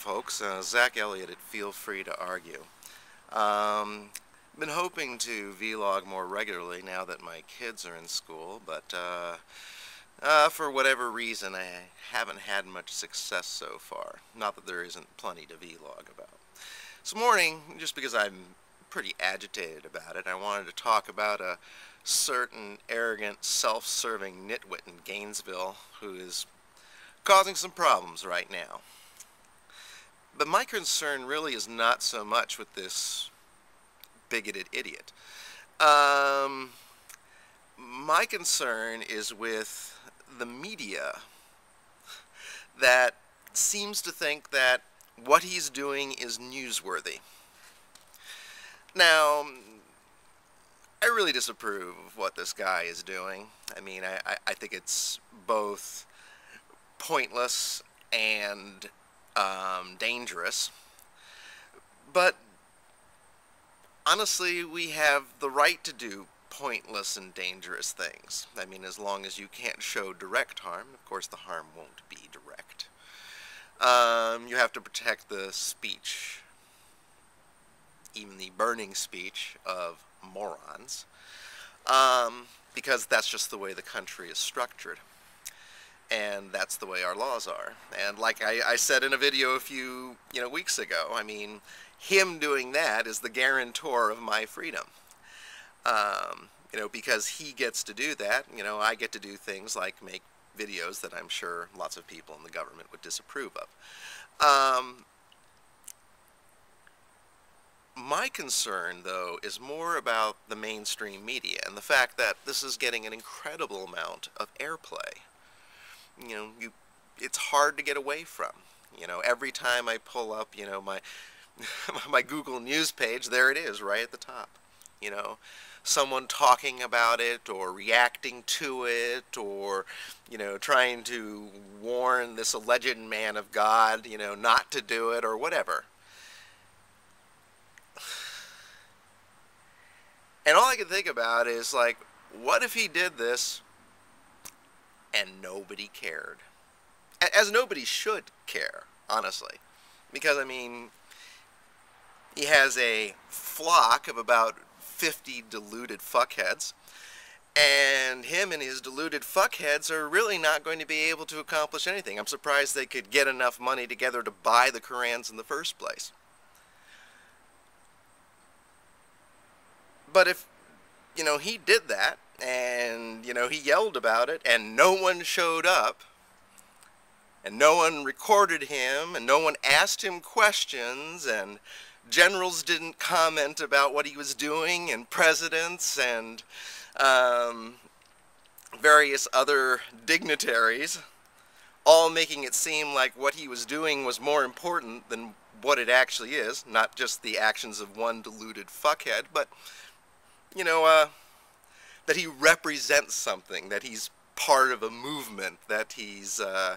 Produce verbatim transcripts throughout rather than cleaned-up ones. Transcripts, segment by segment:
folks. Uh, Zach Elliott at Feel Free to Argue. Um, been hoping to vlog more regularly now that my kids are in school, but uh, uh, for whatever reason I haven't had much success so far. Not that there isn't plenty to vlog about. This morning, just because I'm pretty agitated about it, I wanted to talk about a certain arrogant, self-serving nitwit in Gainesville who is causing some problems right now. But my concern really is not so much with this bigoted idiot. Um, my concern is with the media that seems to think that what he's doing is newsworthy. Now, I really disapprove of what this guy is doing. I mean, I, I, I think it's both pointless and um, dangerous. But honestly, we have the right to do pointless and dangerous things. I mean, as long as you can't show direct harm. Of course, the harm won't be direct. Um, you have to protect the speech, even the burning speech of morons, um, because that's just the way the country is structured, and that's the way our laws are. And like I, I said in a video a few you know weeks ago, I mean, him doing that is the guarantor of my freedom, um, you know, because he gets to do that. You know, I get to do things like make videos that I'm sure lots of people in the government would disapprove of. Um, My concern, though, is more about the mainstream media and the fact that this is getting an incredible amount of airplay. You know, you, it's hard to get away from. You know, every time I pull up, you know, my my Google News page, there it is, right at the top. You know, someone talking about it or reacting to it, or, you know, trying to warn this alleged man of God, you know, not to do it or whatever. And all I can think about is, like, what if he did this and nobody cared? As nobody should care, honestly. Because, I mean, he has a flock of about fifty deluded fuckheads, and him and his deluded fuckheads are really not going to be able to accomplish anything. I'm surprised they could get enough money together to buy the Qurans in the first place. But if, you know, he did that, and, you know, he yelled about it, and no one showed up, and no one recorded him, and no one asked him questions, and generals didn't comment about what he was doing, and presidents, and um, various other dignitaries, all making it seem like what he was doing was more important than what it actually is, not just the actions of one deluded fuckhead, but you know, uh, that he represents something, that he's part of a movement, that he's uh,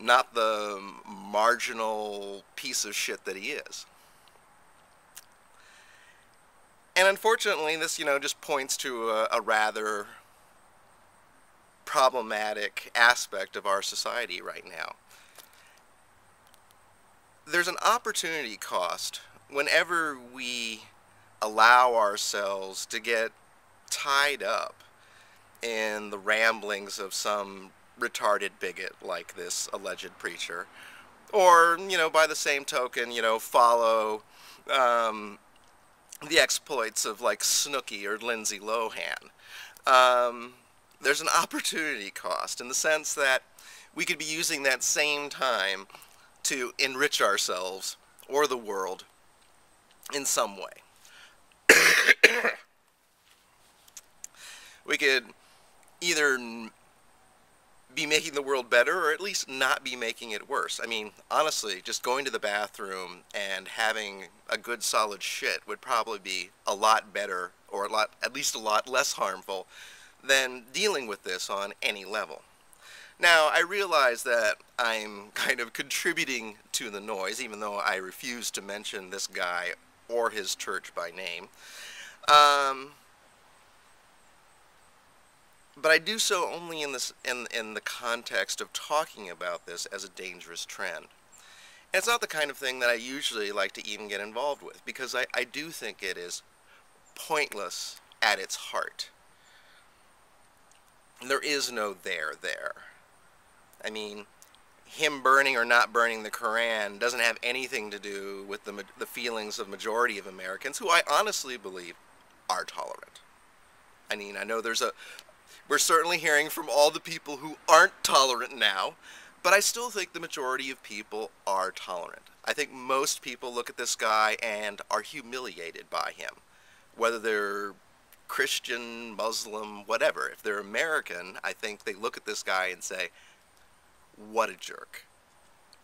not the marginal piece of shit that he is. And unfortunately, this, you know, just points to a, a rather problematic aspect of our society right now. There's an opportunity cost whenever we allow ourselves to get tied up in the ramblings of some retarded bigot like this alleged preacher, or, you know, by the same token, you know, follow um, the exploits of, like, Snooki or Lindsay Lohan. Um, there's an opportunity cost in the sense that we could be using that same time to enrich ourselves or the world in some way. We could either be making the world better or at least not be making it worse. I mean, honestly, just going to the bathroom and having a good solid shit would probably be a lot better, or a lot, at least a lot less harmful than dealing with this on any level. Now, I realize that I'm kind of contributing to the noise, even though I refuse to mention this guy or his church by name. Um, but I do so only in, this, in, in the context of talking about this as a dangerous trend. It's not the kind of thing that I usually like to even get involved with, because I, I do think it is pointless at its heart. There is no there there. I mean, him burning or not burning the Quran doesn't have anything to do with the, the feelings of majority of Americans, who I honestly believe are tolerant. I mean, I know there's a... We're certainly hearing from all the people who aren't tolerant now, but I still think the majority of people are tolerant. I think most people look at this guy and are humiliated by him, whether they're Christian, Muslim, whatever. If they're American, I think they look at this guy and say, what a jerk.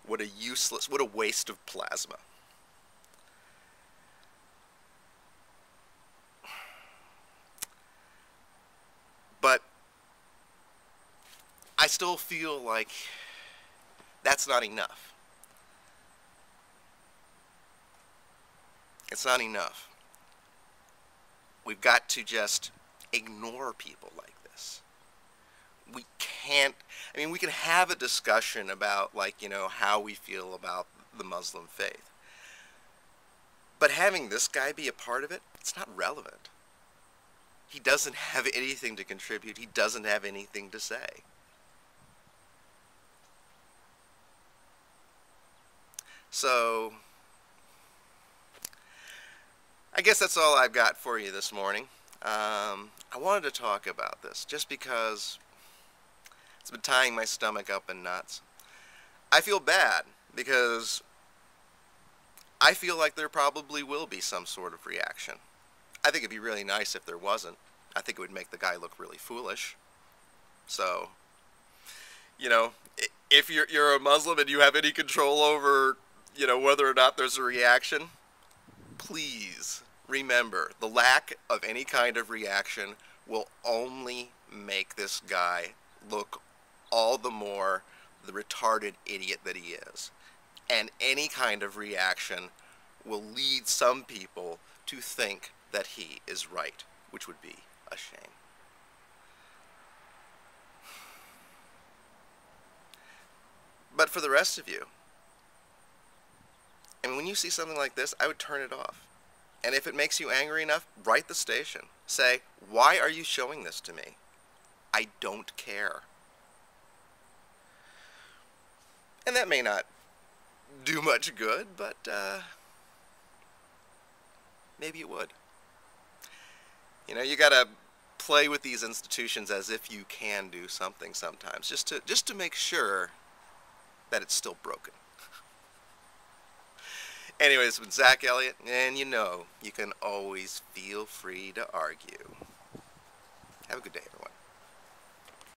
What a useless, what a waste of plasma. But I still feel like that's not enough. It's not enough. We've got to just ignore people like this. We can't, I mean, we can have a discussion about, like, you know, how we feel about the Muslim faith. But having this guy be a part of it, it's not relevant. He doesn't have anything to contribute. He doesn't have anything to say. So, I guess that's all I've got for you this morning. Um, I wanted to talk about this just because it's been tying my stomach up in knots. I feel bad because I feel like there probably will be some sort of reaction. I think it'd be really nice if there wasn't. I think it would make the guy look really foolish. So, you know, if you're, you're a Muslim and you have any control over, you know, whether or not there's a reaction, please remember, the lack of any kind of reaction will only make this guy look all the more the retarded idiot that he is. And any kind of reaction will lead some people to think that he is right, which would be a shame. But for the rest of you, and when you see something like this, I would turn it off. And if it makes you angry enough, write the station. Say, why are you showing this to me? I don't care. And that may not do much good, but uh, maybe it would. You know, you gotta play with these institutions as if you can do something sometimes, just to, just to make sure that it's still broken. Anyway, it's been Zach Elliott, and you know, you can always feel free to argue. Have a good day, everyone.